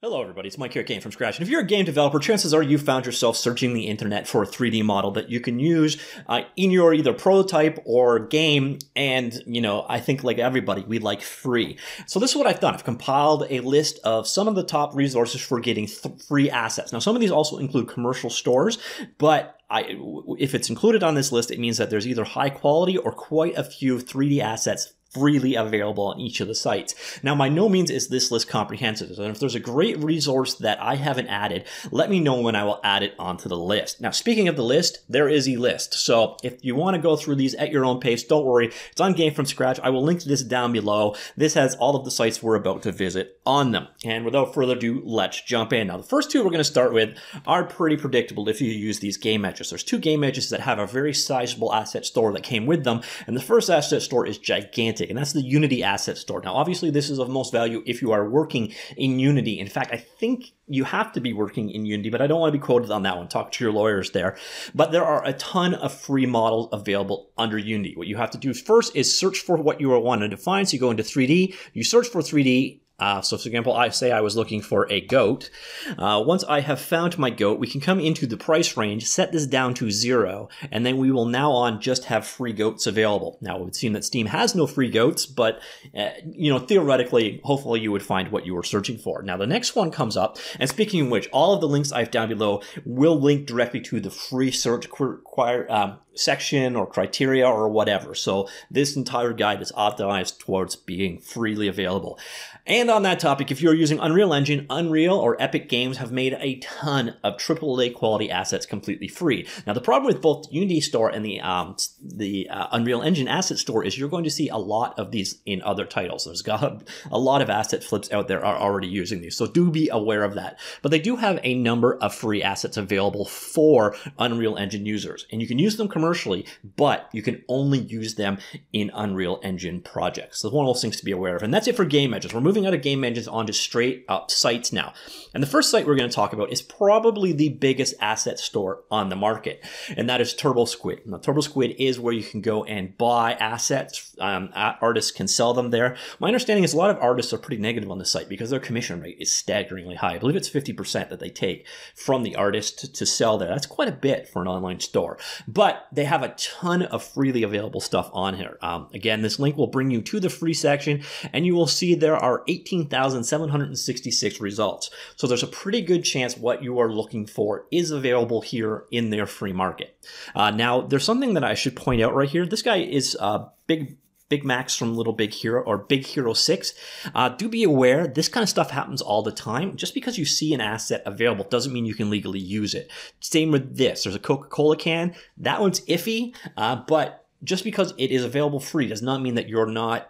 Hello everybody, it's Mike here at Game from Scratch, and if you're a game developer, chances are you found yourself searching the internet for a 3D model that you can use in your either prototype or game, and you know, I think like everybody, we like free. So this is what I've done. I've compiled a list of some of the top resources for getting free assets. Now some of these also include commercial stores, but if it's included on this list, it means that there's either high quality or quite a few 3D assets freely available on each of the sites. Now, by no means is this list comprehensive, and if there's a great resource that I haven't added, let me know when I will add it onto the list. Now, speaking of the list, there is a list. So if you want to go through these at your own pace, don't worry. It's on Game From Scratch. I will link to this down below. This has all of the sites we're about to visit on them. And without further ado, let's jump in. Now, the first two we're going to start with are pretty predictable if you use these game edges. There's two game edges that have a very sizable asset store that came with them, and the first asset store is gigantic. And that's the Unity Asset Store. Now, obviously, this is of most value if you are working in Unity. In fact, I think you have to be working in Unity, but I don't want to be quoted on that one. Talk to your lawyers there. But there are a ton of free models available under Unity. What you have to do first is search for what you want to define. So you go into 3D, you search for 3D. So for example, I say I was looking for a goat. Once I have found my goat, we can come into the price range, set this down to 0, and then we will now on just have free goats available. Now it would seem that Steam has no free goats, but you know, theoretically, hopefully you would find what you were searching for. Now the next one comes up, and speaking of which, all of the links I've down below will link directly to the free search section or criteria or whatever. So this entire guide is optimized towards being freely available. And on that topic, if you're using Unreal Engine, Unreal or Epic Games have made a ton of AAA quality assets completely free. Now the problem with both the Unity Store and the Unreal Engine Asset Store is you're going to see a lot of these in other titles. There's got a lot of asset flips out there are already using these, so do be aware of that. But they do have a number of free assets available for Unreal Engine users, and you can use them commercially. But you can only use them in Unreal Engine projects. So one of those things to be aware of. And that's it for game engines. We're moving out of game engines onto straight up sites now. And the first site we're going to talk about is probably the biggest asset store on the market, and that is TurboSquid. Now, TurboSquid is where you can go and buy assets. Artists can sell them there. My understanding is a lot of artists are pretty negative on this site because their commission rate is staggeringly high. I believe it's 50% that they take from the artist to sell there. That's quite a bit for an online store. But they have a ton of freely available stuff on here. Again, this link will bring you to the free section, and you will see there are 18,766 results. So there's a pretty good chance what you are looking for is available here in their free market. Now, there's something that I should point out right here. This guy is Big Max from Little Big Hero or Big Hero 6. Do be aware, this kind of stuff happens all the time. Just because you see an asset available doesn't mean you can legally use it. Same with this. There's a Coca-Cola can. That one's iffy, but just because it is available free does not mean that you're not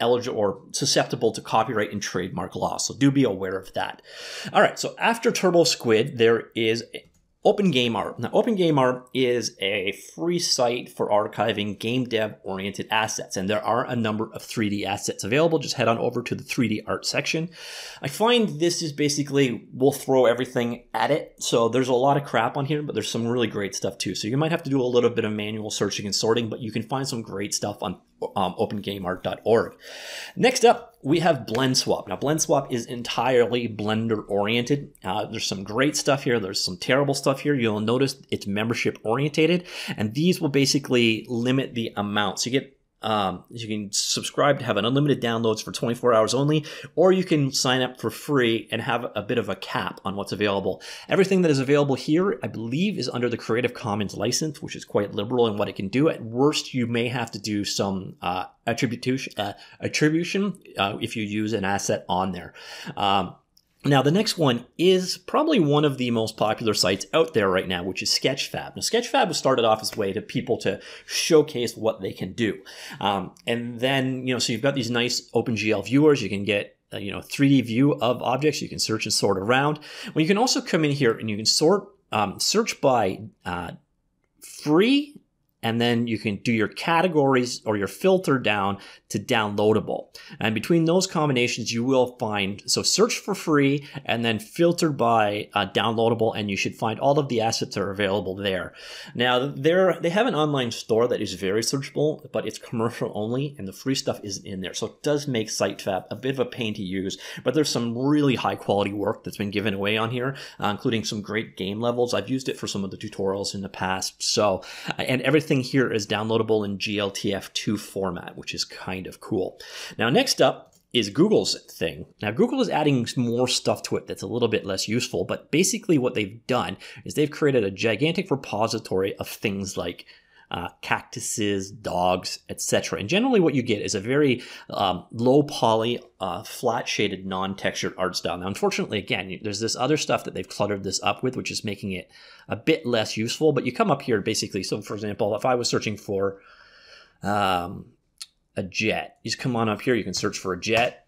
eligible or susceptible to copyright and trademark law. So do be aware of that. All right, so after TurboSquid, there is Open Game Art. Now, Open Game Art is a free site for archiving game dev oriented assets, and there are a number of 3D assets available. Just head on over to the 3D art section. I find this is basically, we'll throw everything at it. So there's a lot of crap on here, but there's some really great stuff too. So you might have to do a little bit of manual searching and sorting, but you can find some great stuff on opengameart.org. Next up, we have BlendSwap. Now, BlendSwap is entirely Blender oriented. There's some great stuff here. There's some terrible stuff here. You'll notice it's membership oriented, and these will basically limit the amount. So you get you can subscribe to have an unlimited downloads for 24 hours only, or you can sign up for free and have a bit of a cap on what's available. Everything that is available here, I believe, is under the Creative Commons license, which is quite liberal in what it can do. At worst, you may have to do some attribution if you use an asset on there. Now, the next one is probably one of the most popular sites out there right now, which is Sketchfab. Now, Sketchfab was started off as a way to people to showcase what they can do. And then, you know, so you've got these nice OpenGL viewers. You can get, you know, 3D view of objects. You can search and sort around. Well, you can also come in here and you can search by free and then you can do your categories or your filter down to downloadable. And between those combinations, you will find, so search for free and then filter by downloadable, and you should find all of the assets that are available there. Now, they have an online store that is very searchable, but it's commercial only, and the free stuff isn't in there. So it does make Sketchfab a bit of a pain to use, but there's some really high quality work that's been given away on here, including some great game levels. I've used it for some of the tutorials in the past. So, and everything here is downloadable in GLTF2 format, which is kind of cool. Now, next up is Google's thing. Now, Google is adding more stuff to it that's a little bit less useful, but basically what they've done is they've created a gigantic repository of things like cactuses, dogs, etc. And generally what you get is a very low poly, flat shaded, non-textured art style. Now, unfortunately, again, there's this other stuff that they've cluttered this up with, which is making it a bit less useful, but you come up here basically. So for example, if I was searching for a jet, you just come on up here, you can search for a jet.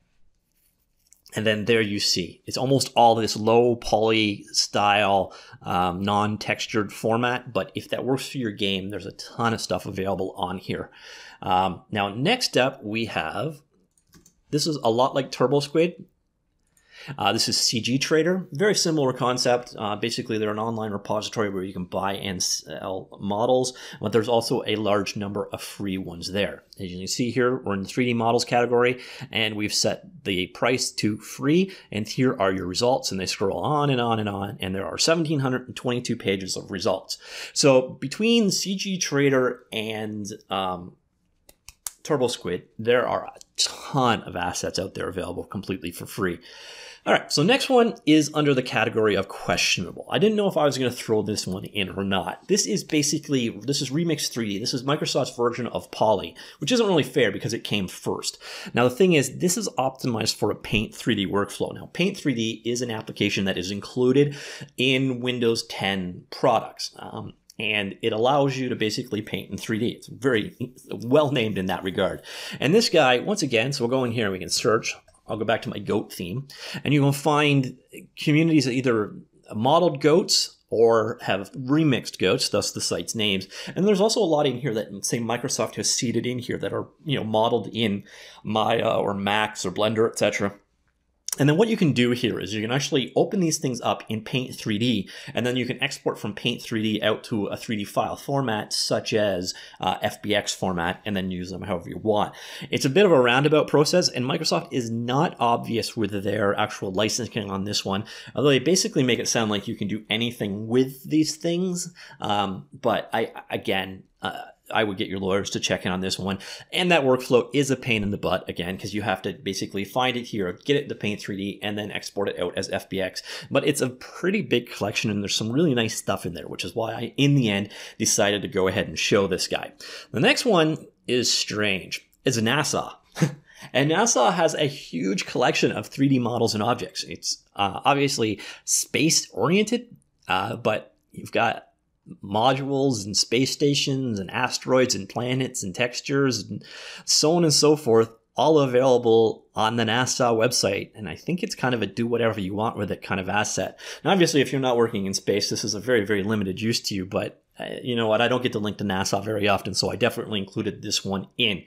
And then there you see, it's almost all this low poly style, non-textured format. But if that works for your game, there's a ton of stuff available on here. Now, next up we have, this is a lot like TurboSquid. This is CGTrader, very similar concept. Basically, they're an online repository where you can buy and sell models, but there's also a large number of free ones there. As you can see here, we're in the 3D models category, and we've set the price to free, and here are your results, and they scroll on and on and on, and there are 1,722 pages of results. So between CGTrader and TurboSquid, there are a ton of assets out there available completely for free. All right, so next one is under the category of questionable. I didn't know if I was going to throw this one in or not. This is basically, this is Remix 3D. This is Microsoft's version of Poly, which isn't really fair because it came first. Now, the thing is, this is optimized for a Paint 3D workflow. Now, Paint 3D is an application that is included in Windows 10 products. And it allows you to basically paint in 3D. It's very well named in that regard. And this guy, once again, so we'll go in here and we can search. I'll go back to my goat theme. And you will find communities that either modeled goats or have remixed goats, thus the site's names. And there's also a lot in here that, say, Microsoft has seeded in here that are, you know, modeled in Maya or Max or Blender, etc. And then what you can do here is you can actually open these things up in Paint 3D, and then you can export from Paint 3D out to a 3D file format such as FBX format, and then use them however you want. It's a bit of a roundabout process, and Microsoft is not obvious with their actual licensing on this one, although they basically make it sound like you can do anything with these things. But I would get your lawyers to check in on this one. And that workflow is a pain in the butt, again, because you have to basically find it here, get it to Paint 3D, and then export it out as FBX. But it's a pretty big collection, and there's some really nice stuff in there, which is why I, in the end, decided to go ahead and show this guy. The next one is strange. It's NASA. And NASA has a huge collection of 3D models and objects. It's obviously space-oriented, but you've got modules and space stations and asteroids and planets and textures and so on and so forth, all available on the NASA website. And I think it's kind of a do whatever you want with it kind of asset. Now, obviously, if you're not working in space, this is a very, very limited use to you, but you know what, I don't get to link to NASA very often, so I definitely included this one in.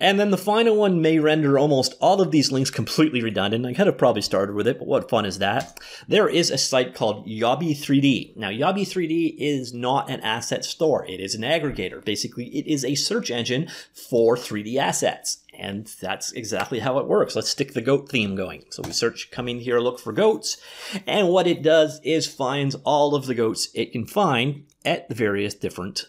And then the final one may render almost all of these links completely redundant. I could have probably started with it, but what fun is that? There is a site called Yobi3D. Now, Yobi3D is not an asset store. It is an aggregator. Basically, it is a search engine for 3D assets. And that's exactly how it works. Let's stick the goat theme going. So we search, come in here, look for goats. And what it does is finds all of the goats it can find at the various different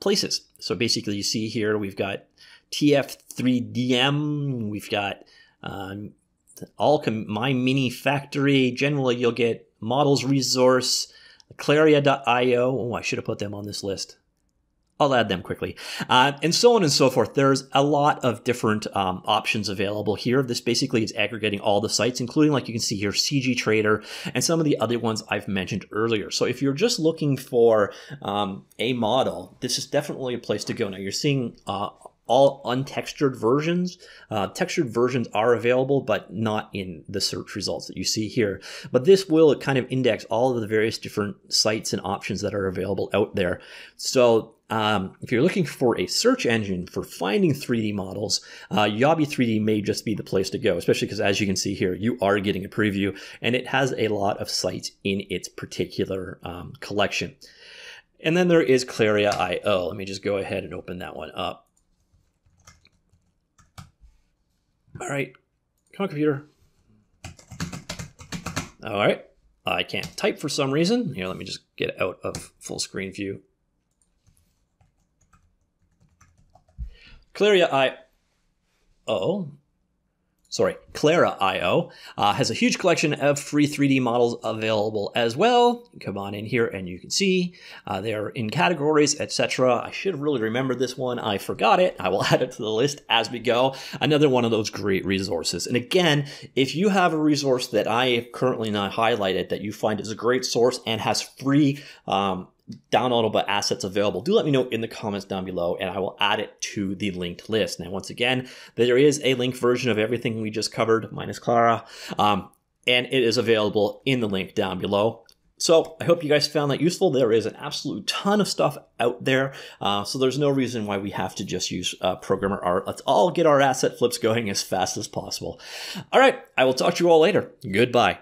places. So basically, you see here, we've got TF3DM, we've got My Mini Factory. Generally, you'll get Models Resource, Clara.io. Oh, I should have put them on this list. I'll add them quickly, and so on and so forth. There's a lot of different options available here. This basically is aggregating all the sites, including, like you can see here, CGTrader and some of the other ones I've mentioned earlier. So if you're just looking for a model, this is definitely a place to go. Now, you're seeing all untextured versions. Textured versions are available, but not in the search results that you see here. But this will kind of index all of the various different sites and options that are available out there. So If you're looking for a search engine for finding 3D models, Yobi3D may just be the place to go, especially because, as you can see here, you are getting a preview, and it has a lot of sites in its particular collection. And then there is Clara.io. Let me just go ahead and open that one up. All right, come on, computer. All right, I can't type for some reason. Here, let me just get out of full screen view. Clara.io has a huge collection of free 3D models available as well. Come on in here and you can see they are in categories, etc. I should really remember this one. I forgot it. I will add it to the list as we go. Another one of those great resources. And again, if you have a resource that I have currently not highlighted that you find is a great source and has free downloadable assets available, do let me know in the comments down below and I will add it to the linked list. Now, once again, there is a linked version of everything we just covered, minus Clara, and it is available in the link down below. So I hope you guys found that useful. There is an absolute ton of stuff out there. So there's no reason why we have to just use programmer art. Let's all get our asset flips going as fast as possible. All right, I will talk to you all later. Goodbye.